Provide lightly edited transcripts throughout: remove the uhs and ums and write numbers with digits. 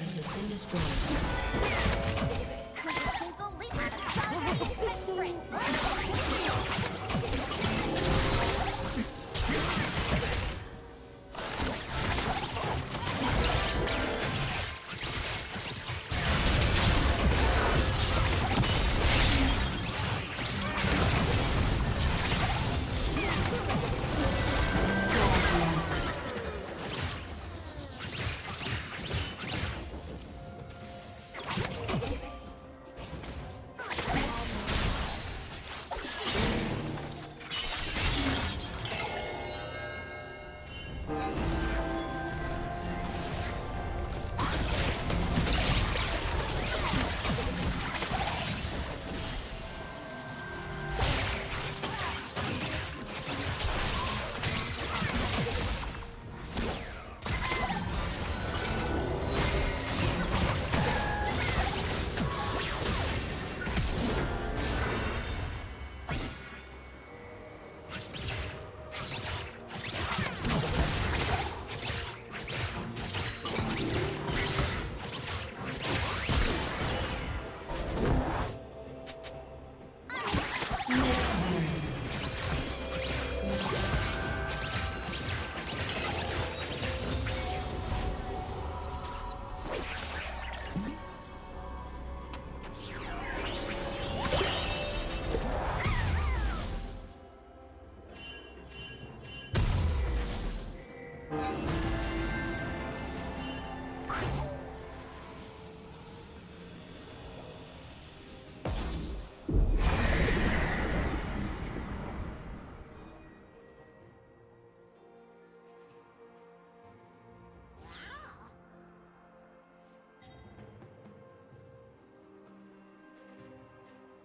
turret has been destroyed.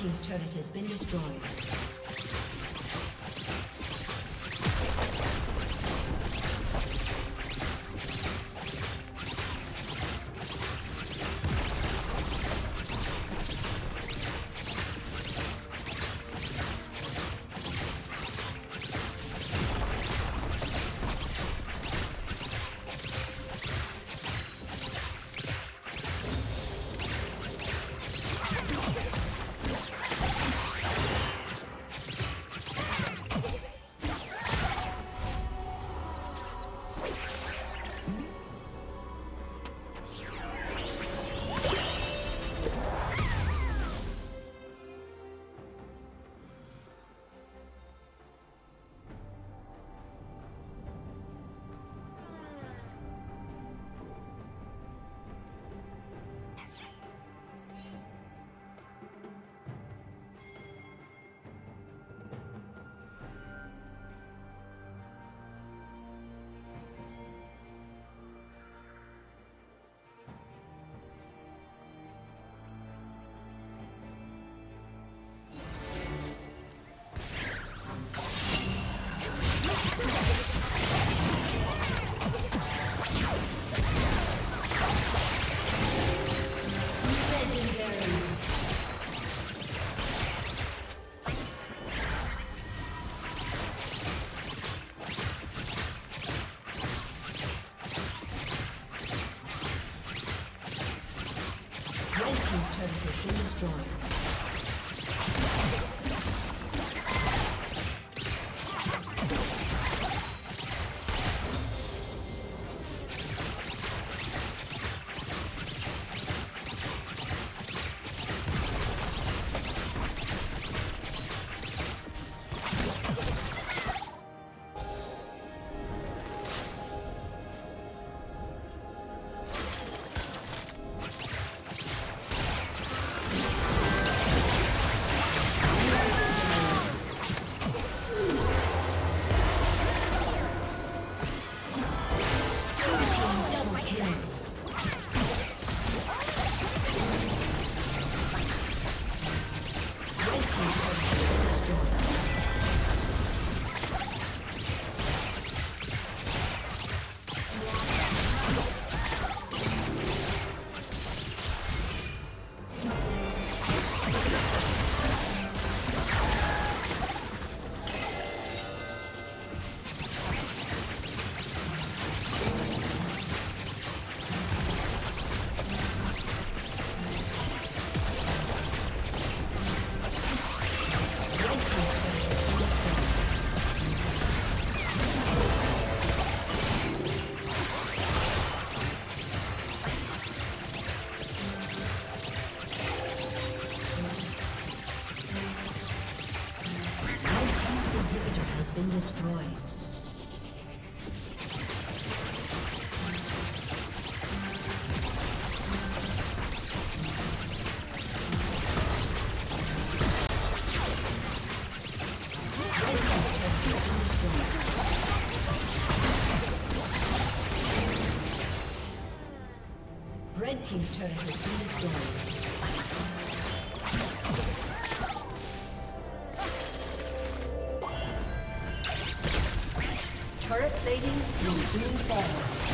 Team's turret has been destroyed. Red team's turret has been destroyed. Turret plating will soon fall.